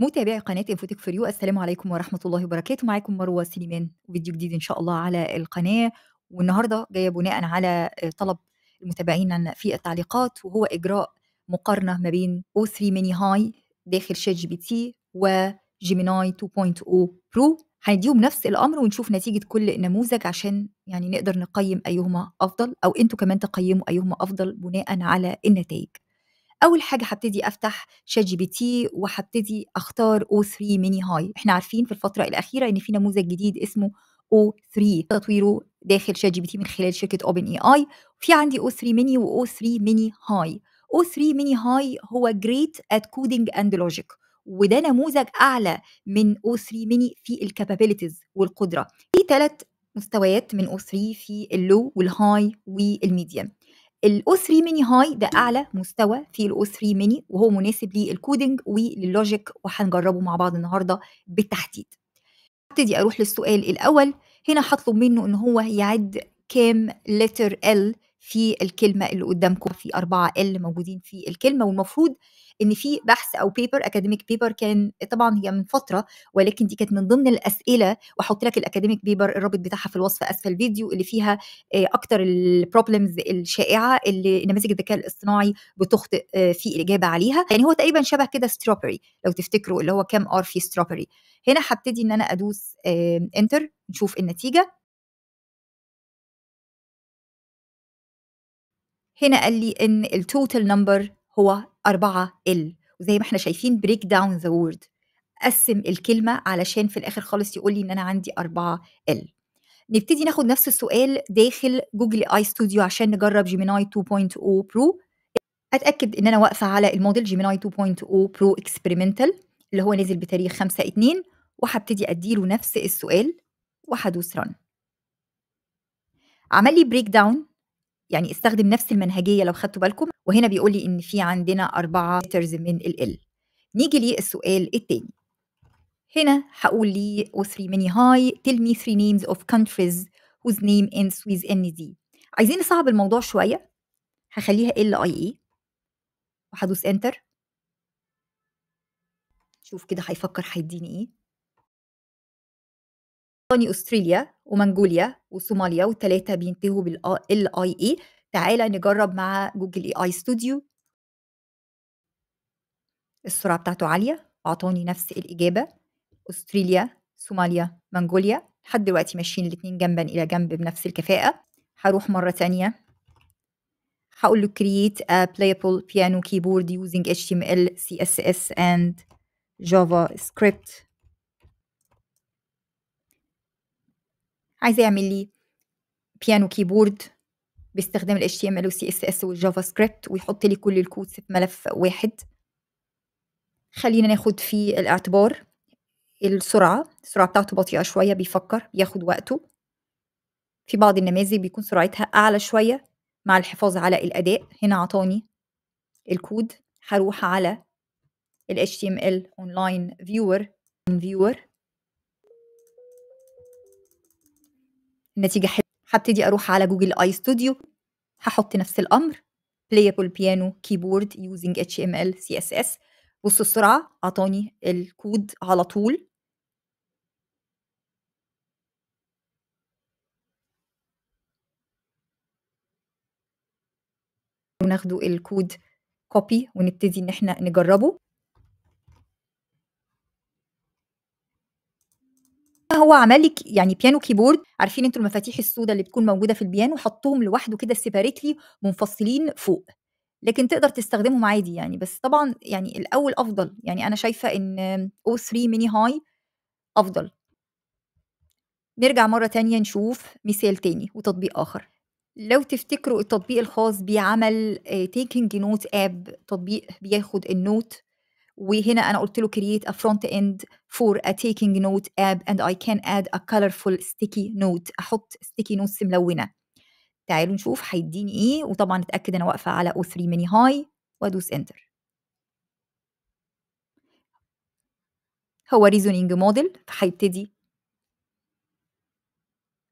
متابعي قناة انفوتك فور يو، السلام عليكم ورحمة الله وبركاته. معاكم مروة سليمان وفيديو جديد إن شاء الله على القناة، والنهاردة جاية بناء على طلب المتابعين في التعليقات، وهو إجراء مقارنة ما بين O3 Mini High داخل شات جي بي تي وجيميناي 2.0 برو. هنديهم نفس الأمر ونشوف نتيجة كل نموذج عشان يعني نقدر نقيم أيهما أفضل، أو أنتوا كمان تقيموا أيهما أفضل بناء على النتائج. اول حاجه هبتدي افتح شات جي بي تي وهبتدي اختار O3 Mini High. احنا عارفين في الفتره الاخيره ان في نموذج جديد اسمه O3 تطويره داخل شات جي بي تي من خلال شركه اوبن اي اي. في عندي O3 Mini و O3 Mini High. O3 Mini High هو great at coding and logic، وده نموذج اعلى من O3 Mini في الكابابيلتيز والقدره. في ثلاث مستويات من O3، في اللو والهاي والميديم. O3 Mini High ده أعلى مستوى في O3 Mini، وهو مناسب للكودينج ولللوجيك، وهنجربه مع بعض النهارده بالتحديد. هبتدي أروح للسؤال الأول. هنا هطلب منه إن هو يعد كام letter L في الكلمة اللي قدامكم. في 4 L موجودين في الكلمة، والمفروض إن في بحث أو بيبر أكاديميك بيبر، كان طبعا هي من فترة، ولكن دي كانت من ضمن الأسئلة، وأحط لك الأكاديميك بيبر الرابط بتاعها في الوصف أسفل الفيديو، اللي فيها أكتر البروبلمز الشائعة اللي نماذج الذكاء الاصطناعي بتخطئ في الإجابة عليها. يعني هو تقريبا شبه كده ستروبري لو تفتكروا، اللي هو كام R في ستروبري. هنا هبتدي إن أنا أدوس إنتر نشوف النتيجة. هنا قال لي إن التوتال نمبر هو 4 L، وزي ما احنا شايفين بريك داون ذا وورد، قسم الكلمه علشان في الاخر خالص يقول لي ان انا عندي 4 L. نبتدي ناخد نفس السؤال داخل جوجل اي ستوديو عشان نجرب جيميناي 2.0 برو. اتاكد ان انا واقفه على الموديل جيميناي 2.0 برو اكسبيرمنتال اللي هو نزل بتاريخ 5/2، وهبتدي اديله نفس السؤال وهدوس ران. عمل لي بريك داون، يعني استخدم نفس المنهجيه لو خدتوا بالكم، وهنا بيقول لي ان في عندنا 4 letters من ال. نيجي لي السؤال الثاني. هنا هقول لي O3 Mini High tell me 3 names of countries whose name ends with NZ. عايزين نصعب الموضوع شويه، هخليها LIA وهدوس انتر. شوف كده هيفكر هيديني ايه. استراليا ومنغوليا وصوماليا، والثلاثه بينتهوا بالLIA. تعالى نجرب مع جوجل اي اي ستوديو. السرعه بتاعته عاليه، اعطاني نفس الاجابه استراليا صوماليا منغوليا. لحد دلوقتي ماشيين الاثنين جنبا الى جنب بنفس الكفاءه. هروح مره ثانيه هقول له create a playable piano keyboard using HTML CSS and JavaScript. عايز يعمل لي بيانو كيبورد باستخدام ال HTML و CSS والجافا سكريبت، ويحط لي كل الكودز في ملف واحد. خلينا ناخد في الاعتبار السرعة بتاعته بطيئة شوية، بيفكر بياخد وقته. في بعض النماذج بيكون سرعتها أعلى شوية مع الحفاظ على الأداء. هنا عطاني الكود، هروح على ال HTML Online Viewer. النتيجة حلوة. هبتدي أروح على جوجل آي ستوديو، هحط نفس الأمر Playable Piano Keyboard Using HTML CSS. بصوا السرعة، أعطاني الكود على طول. وناخدوا الكود Copy ونبتدي إن احنا نجربه. هو عمل لك يعني بيانو كيبورد. عارفين انتوا المفاتيح السوداء اللي بتكون موجوده في البيانو، حطهم لوحده كده سيباريتلي منفصلين فوق، لكن تقدر تستخدمهم عادي يعني. بس طبعا يعني الاول افضل، يعني انا شايفه ان O3 Mini High افضل. نرجع مره تانية نشوف مثال تاني وتطبيق اخر. لو تفتكروا التطبيق الخاص بعمل تيكنج نوت اب، تطبيق بياخد النوت، وهنا أنا قلت له create a front end for a taking note app and I can add a colorful sticky note. أحط sticky notes ملونة. تعالوا نشوف هيديني إيه، وطبعا أتأكد أنا واقفة على O3 Mini High وأدوس إنتر. هو reasoning model، فهيبتدي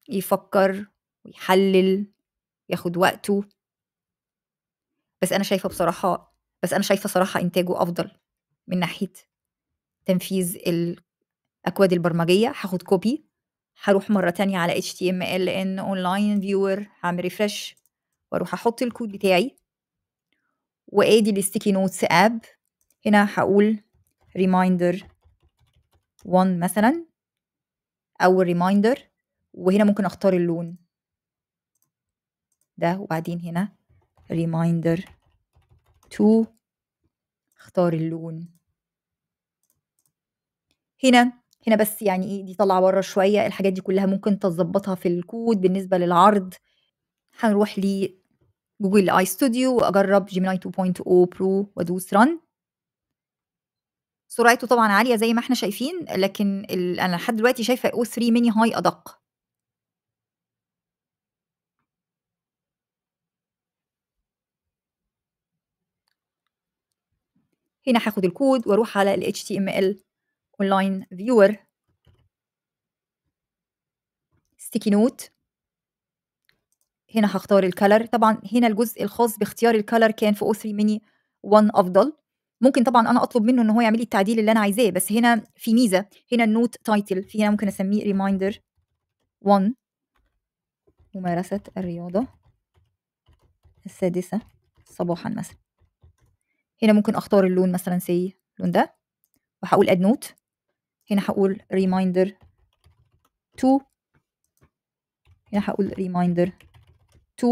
يفكر ويحلل ياخد وقته. بس أنا شايفة صراحة إنتاجه أفضل من ناحيه تنفيذ الأكواد البرمجية. هاخد كوبي، هروح مرة تانية على HTML لأن أونلاين فيور، هعمل ريفرش واروح احط الكود بتاعي، وادي الستيكي نوتس اب. هنا هقول ريمايندر 1 مثلا، اول ريمايندر، وهنا ممكن اختار اللون ده، وبعدين هنا ريمايندر 2 اختار اللون هنا بس. يعني ايه دي طالعه بره شويه، الحاجات دي كلها ممكن تظبطها في الكود. بالنسبه للعرض هنروح لجوجل اي ستوديو واجرب جيميناي 2.0 برو وادوس رن. سرعته طبعا عاليه زي ما احنا شايفين، لكن انا لحد دلوقتي شايفه او 3 ميني هاي ادق. هنا هاخد الكود واروح على ال HTML اونلاين فيور، ستيكي نوت، هنا هختار الكالر. طبعا هنا الجزء الخاص باختيار الكالر كان في O3 ميني 1 افضل. ممكن طبعا انا اطلب منه ان هو يعمل لي التعديل اللي انا عايزاه، بس هنا في ميزه، هنا النوت تايتل، في هنا ممكن اسميه ريمايندر 1 ممارسه الرياضه السادسه صباحا مثلا. هنا ممكن اختار اللون مثلا، سي اللون ده، وهقول اد نوت. هنا هقول ريمايندر 2، هنا هقول ريمايندر 2،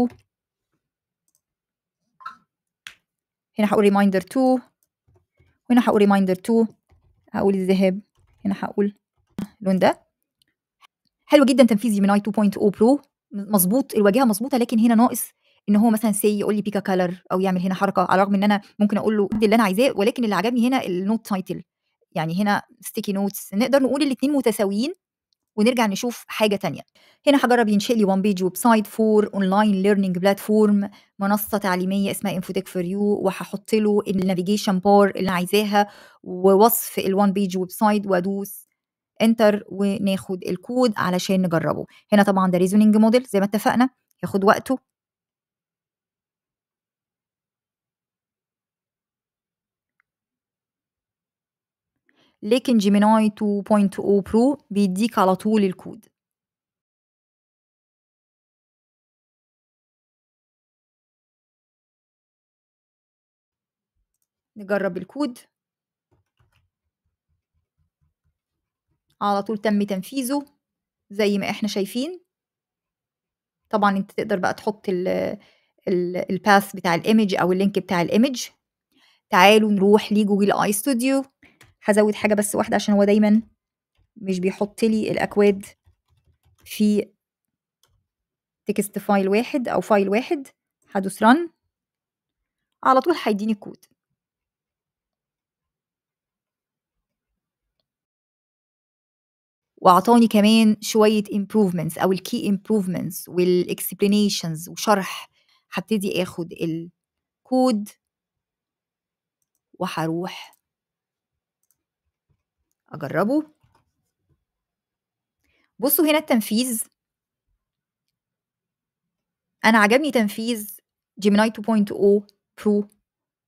هنا هقول ريمايندر 2، وهنا هقول ريمايندر 2، هقول الذهاب، هنا هقول اللون ده. حلو جدا تنفيذ جيميناي 2.0 برو، مظبوط، الواجهه مظبوطه، لكن هنا ناقص ان هو مثلا سي يقول لي بيكا كالر او يعمل هنا حركه، على الرغم ان انا ممكن اقول له اللي انا عايزاه. ولكن اللي عجبني هنا النوت تايتل، يعني هنا ستيكي نوتس، نقدر نقول الاثنين متساويين. ونرجع نشوف حاجه ثانيه. هنا هجرب ينشئ لي وان بيج ويب سايت فور اونلاين ليرنينج بلاتفورم، منصه تعليميه اسمها انفوتك فور يو، وهحط له النافيجيشن بار اللي عايزاها ووصف الوان بيج ويب سايت، وادوس انتر وناخد الكود علشان نجربه. هنا طبعا ده ريزونينج موديل زي ما اتفقنا، ياخد وقته. لكن جيميناي 2.0 برو بيديك على طول الكود. نجرب الكود، على طول تم تنفيذه زي ما احنا شايفين. طبعا انت تقدر بقى تحط الباث بتاع الايمج او اللينك بتاع الايمج. تعالوا نروح لجوجل اي ستوديو. هزود حاجة بس واحدة عشان هو دايما مش بيحط لي الأكواد في تكست فايل واحد أو فايل واحد. هدوس رن، على طول هيديني الكود. وأعطاني كمان شوية improvements أو الكي improvements والاكسبلينيشنز وشرح. هبتدي آخد الكود وهروح اجربه. بصوا هنا التنفيذ، انا عجبني تنفيذ جيميناي 2.0 برو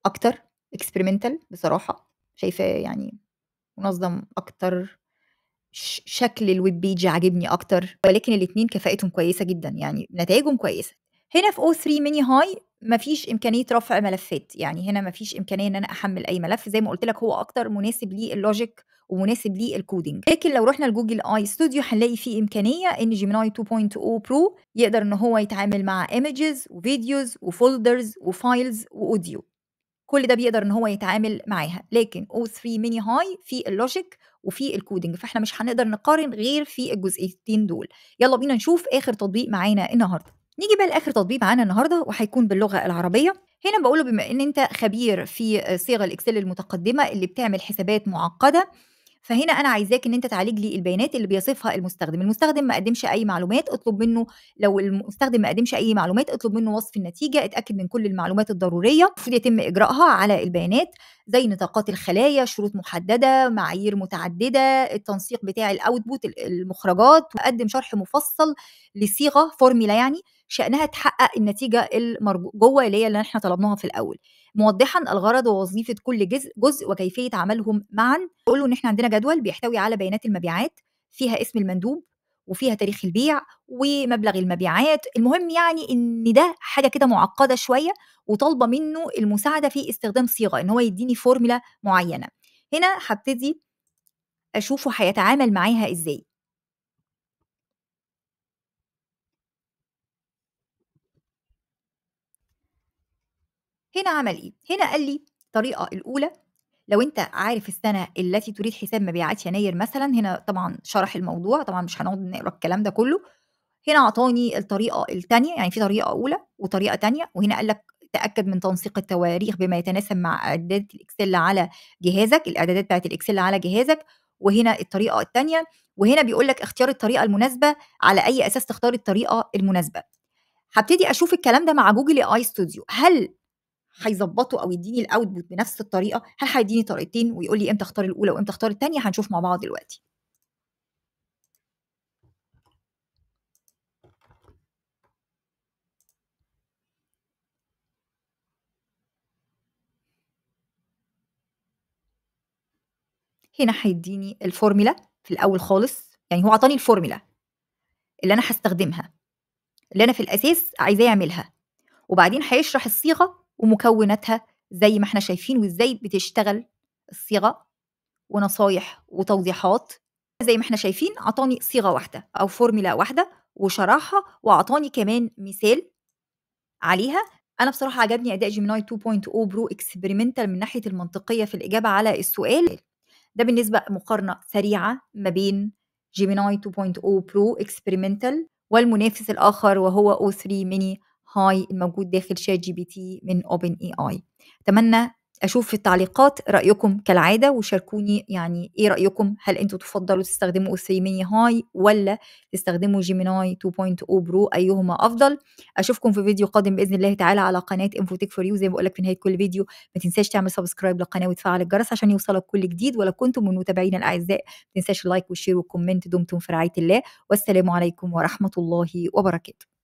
اكتر، اكسبيرمنتال بصراحه، شايفه يعني منظم اكتر، شكل الويب بيج عجبني اكتر، ولكن الاثنين كفاءتهم كويسه جدا، يعني نتائجهم كويسه. هنا في O3 ميني هاي مفيش إمكانية رفع ملفات، يعني هنا مفيش إمكانية إن أنا أحمل أي ملف، زي ما قلت لك هو أكتر مناسب ليه اللوجيك ومناسب ليه الكودينج. لكن لو رحنا لجوجل آي ستوديو هنلاقي فيه إمكانية إن جيميناي 2.0 برو يقدر إن هو يتعامل مع إيمجز وفيديوز وفولدرز وفايلز وأوديو، كل ده بيقدر إن هو يتعامل معاها. لكن O3 ميني هاي فيه اللوجيك وفي الكودينج، فإحنا مش هنقدر نقارن غير في الجزئيتين دول. يلا بينا نشوف آخر تطبيق معانا النهارده. نيجي بقى لاخر تطبيق معانا النهارده، وهيكون باللغه العربيه. هنا بقوله بما ان انت خبير في صيغه الاكسل المتقدمه اللي بتعمل حسابات معقده، فهنا انا عايزاك ان انت تعالج لي البيانات اللي بيصفها المستخدم. المستخدم ما قدمش اي معلومات، اطلب منه، لو المستخدم ما قدمش اي معلومات اطلب منه وصف النتيجه، اتاكد من كل المعلومات الضروريه المفروض يتم اجراءها على البيانات، زي نطاقات الخلايا، شروط محدده، معايير متعدده، التنسيق بتاع الاوتبوت، المخرجات، وقدم شرح مفصل لصيغه فورميلا يعني شأنها تحقق النتيجه المرجوه اللي هي اللي احنا طلبناها في الاول. موضحا الغرض ووظيفة كل جزء وكيفية عملهم معا. بقول له إن إحنا عندنا جدول بيحتوي على بيانات المبيعات، فيها اسم المندوب وفيها تاريخ البيع ومبلغ المبيعات. المهم يعني إن ده حاجة كده معقدة شوية وطالبة منه المساعدة في استخدام صيغة، إن هو يديني فورميلا معينة. هنا هبتدي أشوفه هيتعامل معاها إزاي. هنا عمل إيه؟ هنا قال لي الطريقة الأولى، لو أنت عارف السنة التي تريد حساب مبيعات يناير مثلا. هنا طبعا شرح الموضوع، طبعا مش هنقعد نقرا الكلام ده كله. هنا أعطاني الطريقة الثانية، يعني في طريقة أولى وطريقة ثانية. وهنا قال لك تأكد من تنسيق التواريخ بما يتناسب مع إعدادات الإكسل على جهازك، الإعدادات بتاعت الإكسل على جهازك. وهنا الطريقة الثانية، وهنا بيقول لك اختيار الطريقة المناسبة، على أي أساس تختار الطريقة المناسبة. هبتدي أشوف الكلام ده مع جوجل AI Studio، هل هيظبطه او يديني الاوتبوت بنفس الطريقه؟ هل هيديني طريقتين ويقول لي امتى اختار الاولى وامتى اختار الثانيه؟ هنشوف مع بعض دلوقتي. هنا هيديني الفورميلا في الاول خالص، يعني هو عطاني الفورميلا اللي انا هستخدمها، اللي انا في الاساس عايزاه يعملها، وبعدين هيشرح الصيغه ومكوناتها زي ما احنا شايفين، وازاي بتشتغل الصيغه ونصايح وتوضيحات. زي ما احنا شايفين اعطاني صيغه واحده او فورميلا واحده وشرحها، واعطاني كمان مثال عليها. انا بصراحه عجبني اداء جيميناي 2.0 برو اكسبيرمنتال من ناحيه المنطقيه في الاجابه على السؤال ده. بالنسبه مقارنه سريعه ما بين جيميناي 2.0 برو اكسبيرمنتال والمنافس الاخر وهو O3 ميني هاي الموجود داخل شات جي بي تي من اوبن اي اي. اتمنى اشوف في التعليقات رايكم كالعاده، وشاركوني يعني ايه رايكم، هل انتوا تفضلوا تستخدموا O3 ميني هاي ولا تستخدموا جيميناي 2.0 برو؟ ايهما افضل؟ اشوفكم في فيديو قادم باذن الله تعالى على قناه انفوتيك فور يو. زي ما بقول لك في نهايه كل فيديو، ما تنساش تعمل سبسكرايب للقناه وتفعل الجرس عشان يوصلك كل جديد. ولو كنتم من متابعينا الاعزاء، ما تنساش اللايك والشير والكومنت. دمتم في رعايه الله، والسلام عليكم ورحمه الله وبركاته.